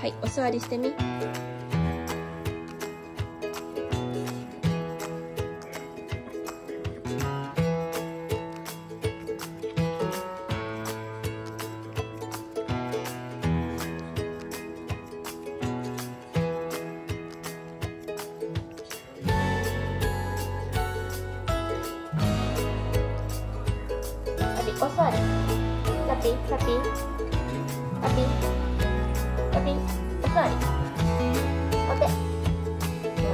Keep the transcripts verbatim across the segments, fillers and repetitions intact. はい、お座りしてみ。お座り。タピタピタピタピ、お座り。お手。いや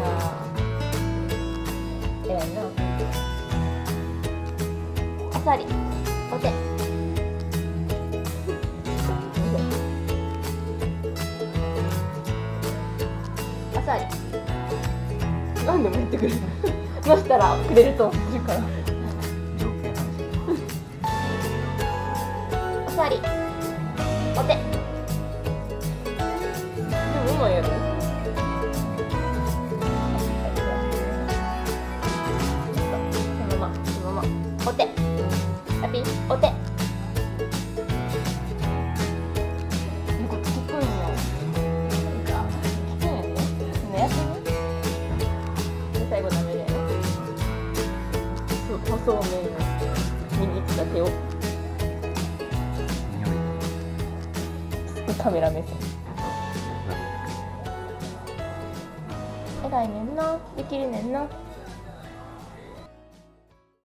ー、偉いな。お座り。お手。お座り。なんでも言ってくれる。どうしたらくれると思ってるから。お座り、お手。でも今やる。そのまま、そのまま、お手。タピ、お手。なんか聞くんよ。なんか聞くんよね。おやすみ。最後ダメだよ。細めに握った手を。カメラ目線。偉いねんな、できるねんな。